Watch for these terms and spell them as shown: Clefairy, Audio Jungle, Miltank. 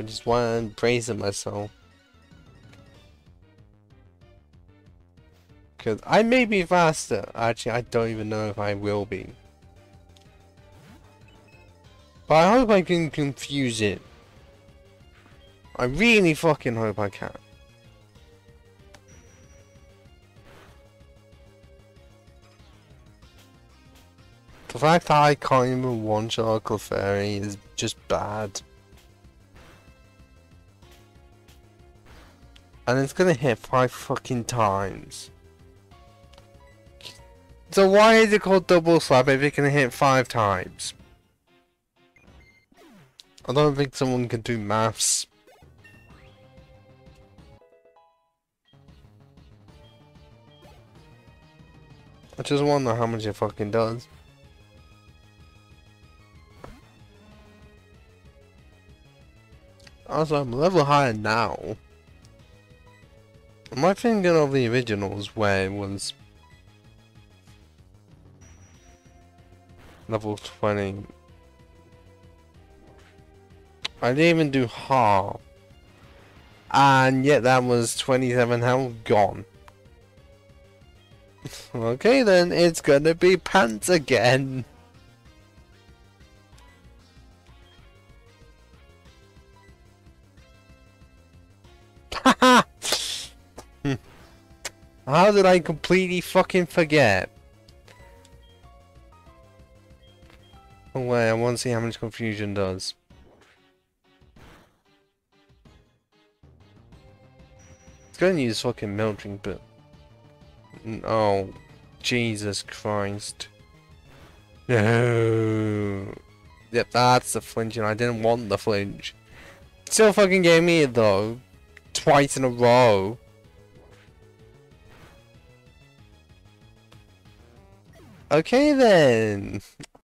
I just want to praise myself. Because I may be faster. Actually, I don't even know if I will be. But I hope I can confuse it. I really fucking hope I can. The fact that I can't even one-shot Clefairy is just bad. And it's gonna hit 5 fucking times. So why is it called double slap if it can hit 5 times? I don't think someone can do maths. I just wonder how much it fucking does. Also, I'm a level higher now. Am I thinking of the originals where it was level 20? I didn't even do half. And yet that was 27 health gone. Okay then, it's gonna be pants again. How did I completely fucking forget? Oh wait, I want to see how much confusion does. It's gonna use fucking Miltank, but oh, Jesus Christ. No. Yep, that's the flinch, and I didn't want the flinch. Still fucking gave me it though. Twice in a row. Okay then.